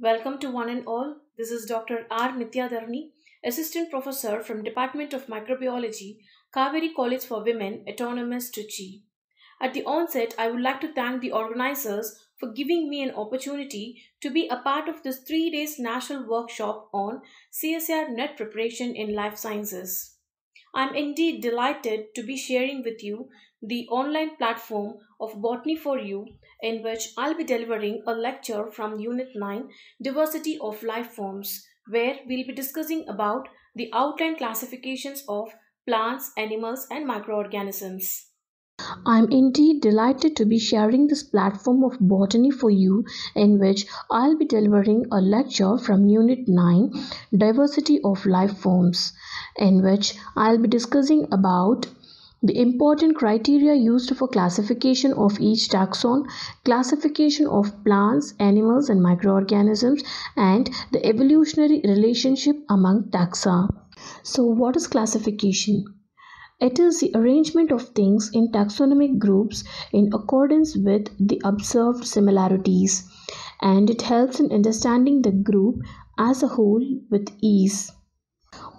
Welcome to one and all. This is Dr. R. Nithyatharani, Assistant Professor from Department of Microbiology, Cauvery College for Women, Autonomous Trichy. At the onset, I would like to thank the organizers for giving me an opportunity to be a part of this 3-day national workshop on CSR NET preparation in life sciences. I am indeed delighted to be sharing with you the online platform of Botany4U, in which I'll be delivering a lecture from Unit 9, Diversity of Life Forms, where we'll be discussing about the outline classifications of plants, animals, and microorganisms. I'm indeed delighted to be sharing this platform of Botany4U, in which I'll be delivering a lecture from Unit 9, Diversity of Life Forms, in which I'll be discussing about the important criteria used for classification of each taxon, classification of plants, animals, and microorganisms, and the evolutionary relationship among taxa. So, what is classification? It is the arrangement of things in taxonomic groups in accordance with the observed similarities, and it helps in understanding the group as a whole with ease.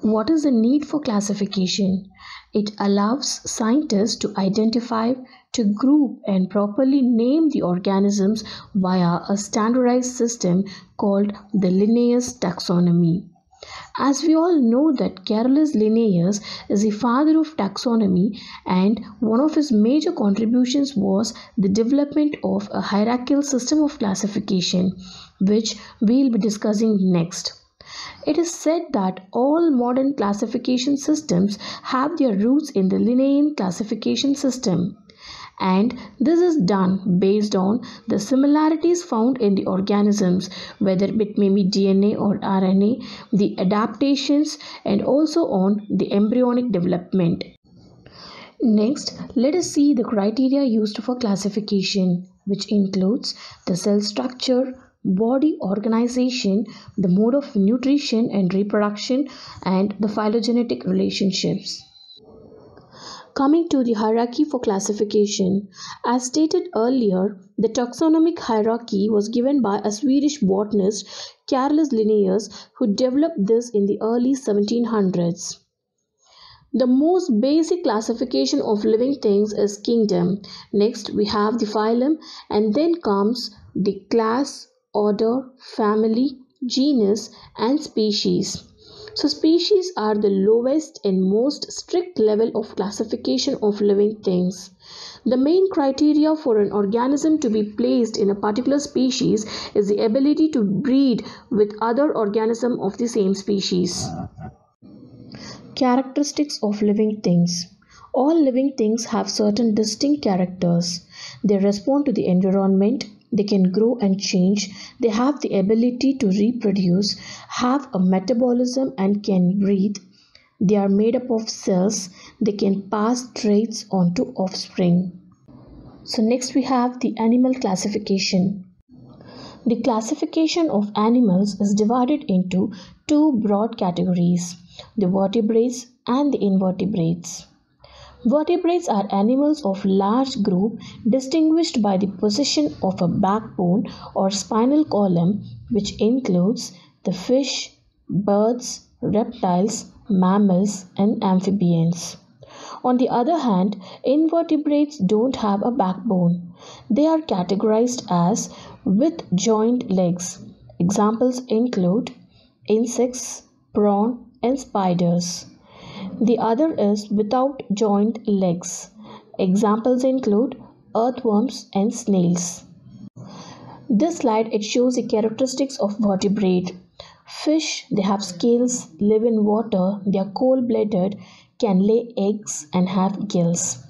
What is the need for classification? It allows scientists to identify, to group, and properly name the organisms via a standardized system called the Linnaeus taxonomy. As we all know that Carolus Linnaeus is the father of taxonomy, and one of his major contributions was the development of a hierarchical system of classification, which we will be discussing next. It is said that all modern classification systems have their roots in the Linnaean classification system, and this is done based on the similarities found in the organisms, whether it may be DNA or RNA, the adaptations, and also on the embryonic development. Next, let us see the criteria used for classification, which includes the cell structure, body organization, the mode of nutrition and reproduction, and the phylogenetic relationships. Coming to the hierarchy for classification. As stated earlier, the taxonomic hierarchy was given by a Swedish botanist, Carolus Linnaeus, who developed this in the early 1700s. The most basic classification of living things is kingdom. Next, we have the phylum, and then comes the class, order, family, genus, and species. So species are the lowest and most strict level of classification of living things. The main criteria for an organism to be placed in a particular species is the ability to breed with other organisms of the same species. Characteristics of living things. All living things have certain distinct characters. They respond to the environment. They can grow and change. They have the ability to reproduce, have a metabolism, and can breathe. They are made up of cells. They can pass traits onto offspring. So next we have the animal classification. The classification of animals is divided into two broad categories, the vertebrates and the invertebrates. Vertebrates are animals of large group distinguished by the possession of a backbone or spinal column, which includes the fish, birds, reptiles, mammals, and amphibians. On the other hand, invertebrates don't have a backbone. They are categorized as with joint legs. Examples include insects, prawn, and spiders. The other is without joint legs. Examples include earthworms and snails. This slide, it shows the characteristics of vertebrate. Fish, they have scales, live in water, they are cold-blooded, can lay eggs, and have gills.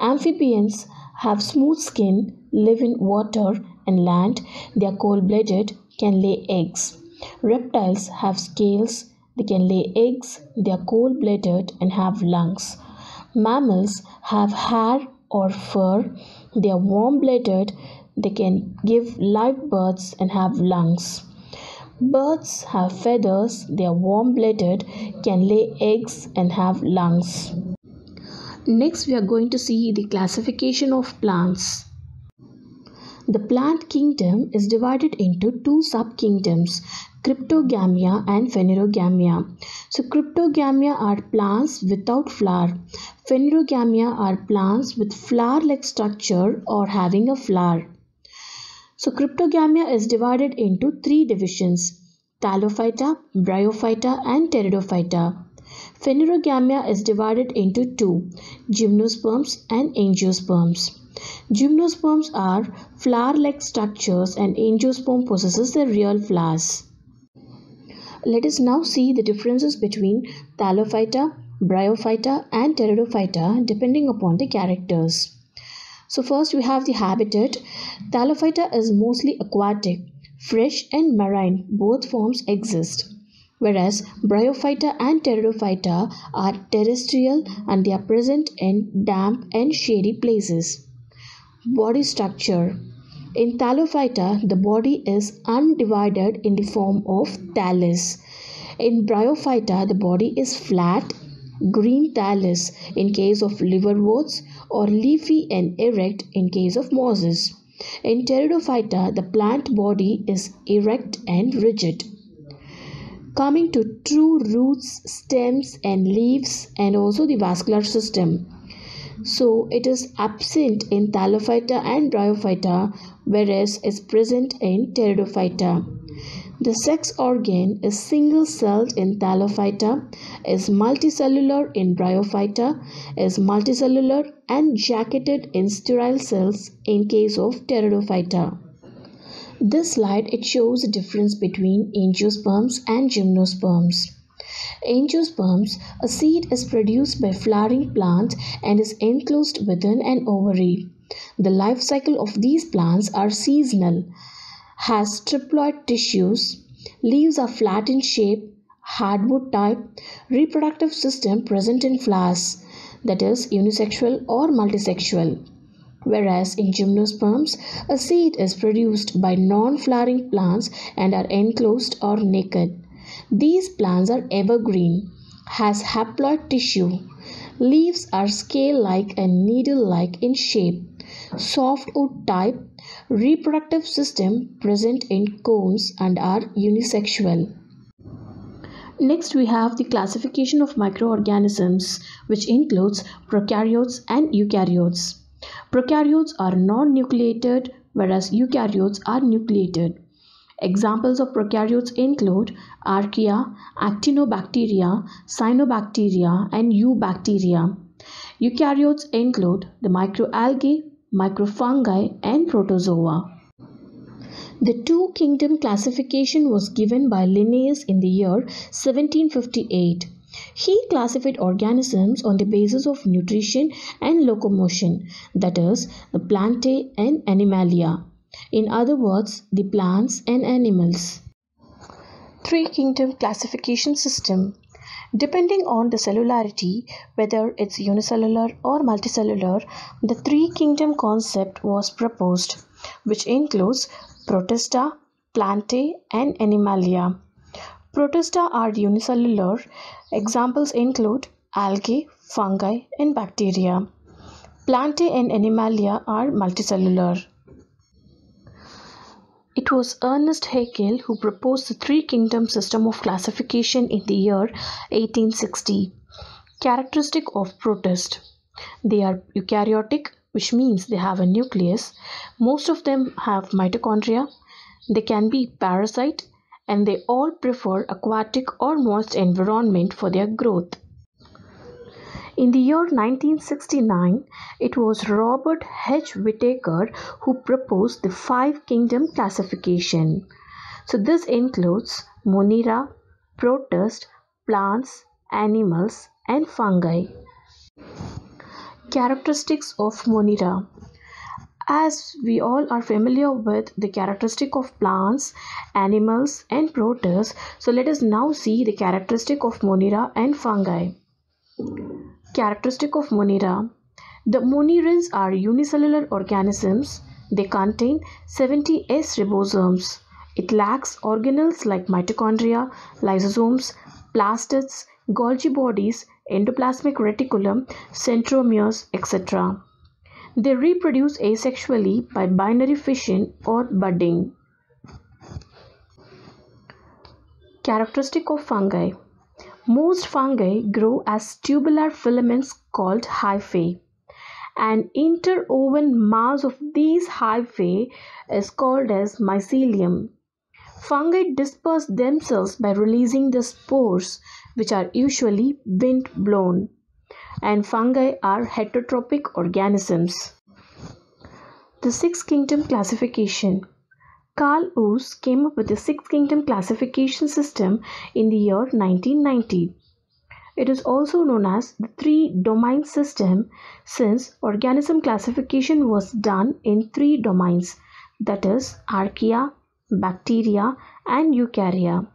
Amphibians have smooth skin, live in water and land, they are cold-blooded, can lay eggs. Reptiles have scales, they can lay eggs, they are cold-blooded, and have lungs. Mammals have hair or fur, they are warm-blooded, they can give live births and have lungs. Birds have feathers, they are warm-blooded, can lay eggs, and have lungs. Next, we are going to see the classification of plants. The plant kingdom is divided into two sub-kingdoms, cryptogamia and phanerogamia. So cryptogamia are plants without flower. Phanerogamia are plants with flower-like structure or having a flower. So cryptogamia is divided into three divisions: Thallophyta, Bryophyta and Pteridophyta. Phanerogamia is divided into two: Gymnosperms and Angiosperms. Gymnosperms are flower-like structures and angiosperm possesses the real flowers. Let us now see the differences between Thallophyta, Bryophyta and Pteridophyta depending upon the characters. So first we have the habitat. Thallophyta is mostly aquatic, fresh and marine, both forms exist. Whereas Bryophyta and Pteridophyta are terrestrial and they are present in damp and shady places. Body structure. In Thallophyta, the body is undivided in the form of thallus. In Bryophyta, the body is flat, green thallus in case of liverworts, or leafy and erect in case of mosses. In Pteridophyta, the plant body is erect and rigid. Coming to true roots, stems and leaves and also the vascular system. So it is absent in Thallophyta and Bryophyta, whereas it's present in Pteridophyta. The sex organ is single-celled in Thallophyta, is multicellular in Bryophyta, is multicellular and jacketed in sterile cells in case of Pteridophyta. This slide, it shows the difference between angiosperms and gymnosperms. Angiosperms, a seed is produced by flowering plants and is enclosed within an ovary. The life cycle of these plants are seasonal, has triploid tissues, leaves are flat in shape, hardwood type, reproductive system present in flowers, that is unisexual or multisexual. Whereas in gymnosperms, a seed is produced by non-flowering plants and are enclosed or naked. These plants are evergreen, has haploid tissue, leaves are scale-like and needle-like in shape, softwood type, reproductive system present in cones and are unisexual. Next we have the classification of microorganisms, which includes prokaryotes and eukaryotes. Prokaryotes are non-nucleated, whereas eukaryotes are nucleated. Examples of prokaryotes include archaea, actinobacteria, cyanobacteria, and eubacteria. Eukaryotes include the microalgae, microfungi, and protozoa. The two-kingdom classification was given by Linnaeus in the year 1758. He classified organisms on the basis of nutrition and locomotion, that is, the plantae and animalia. In other words, the plants and animals. Three-kingdom classification system. Depending on the cellularity, whether it's unicellular or multicellular, the three-kingdom concept was proposed, which includes Protista, Plantae, and Animalia. Protista are unicellular. Examples include algae, fungi, and bacteria. Plantae and Animalia are multicellular. It was Ernst Haeckel who proposed the three-kingdom system of classification in the year 1860. Characteristic of protist. They are eukaryotic, which means they have a nucleus. Most of them have mitochondria. They can be parasite and they all prefer aquatic or moist environment for their growth. In the year 1969, it was Robert H. Whittaker who proposed the five-kingdom classification. So this includes Monera, protist, plants, animals, and fungi. Characteristics of Monera. As we all are familiar with the characteristic of plants, animals, and protists, so let us now see the characteristic of Monera and fungi. Characteristic of Monera. The Monerans are unicellular organisms. They contain 70 S ribosomes. It lacks organelles like mitochondria, lysosomes, plastids, Golgi bodies, endoplasmic reticulum, centromeres, etc. They reproduce asexually by binary fission or budding. Characteristic of fungi. Most fungi grow as tubular filaments called hyphae. An interwoven mass of these hyphae is called as mycelium. Fungi disperse themselves by releasing the spores, which are usually wind-blown. And fungi are heterotropic organisms. The Sixth Kingdom Classification. Carl Woese came up with the Sixth Kingdom classification system in the year 1990. It is also known as the three-domain system since organism classification was done in three domains, that is archaea, bacteria and eukarya.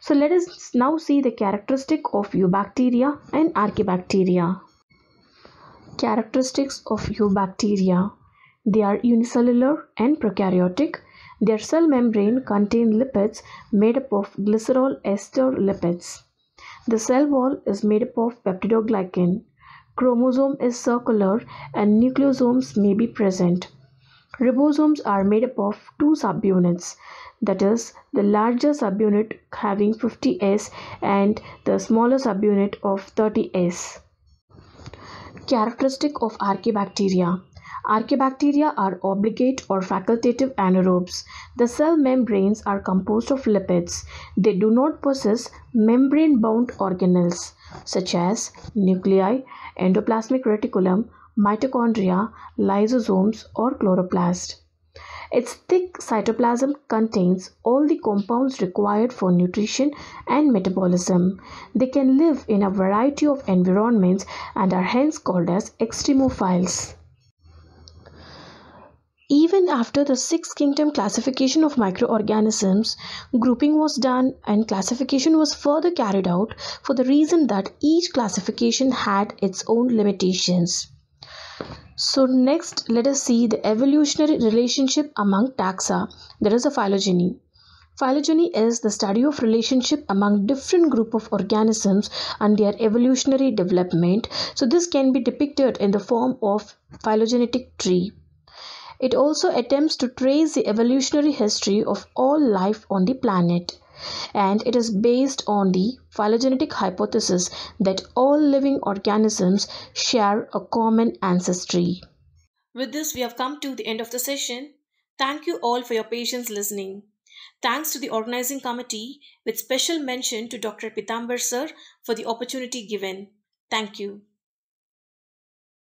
So let us now see the characteristic of eubacteria and archaebacteria. Characteristics of eubacteria. They are unicellular and prokaryotic. Their cell membrane contains lipids made up of glycerol ester lipids. The cell wall is made up of peptidoglycan. Chromosome is circular and nucleosomes may be present. Ribosomes are made up of two subunits, that is the larger subunit having 50S and the smaller subunit of 30S. Characteristic of archaebacteria. Archaebacteria are obligate or facultative anaerobes. The cell membranes are composed of lipids. They do not possess membrane-bound organelles such as nuclei, endoplasmic reticulum, mitochondria, lysosomes or chloroplast. Its thick cytoplasm contains all the compounds required for nutrition and metabolism. They can live in a variety of environments and are hence called as extremophiles. Even after the Sixth Kingdom classification of microorganisms, grouping was done and classification was further carried out for the reason that each classification had its own limitations. So next, let us see the evolutionary relationship among taxa, that is a phylogeny. Phylogeny is the study of relationship among different group of organisms and their evolutionary development. So this can be depicted in the form of phylogenetic tree. It also attempts to trace the evolutionary history of all life on the planet, and it is based on the phylogenetic hypothesis that all living organisms share a common ancestry. With this, we have come to the end of the session. Thank you all for your patience listening. Thanks to the organizing committee, with special mention to Dr. Pitambar sir for the opportunity given. Thank you.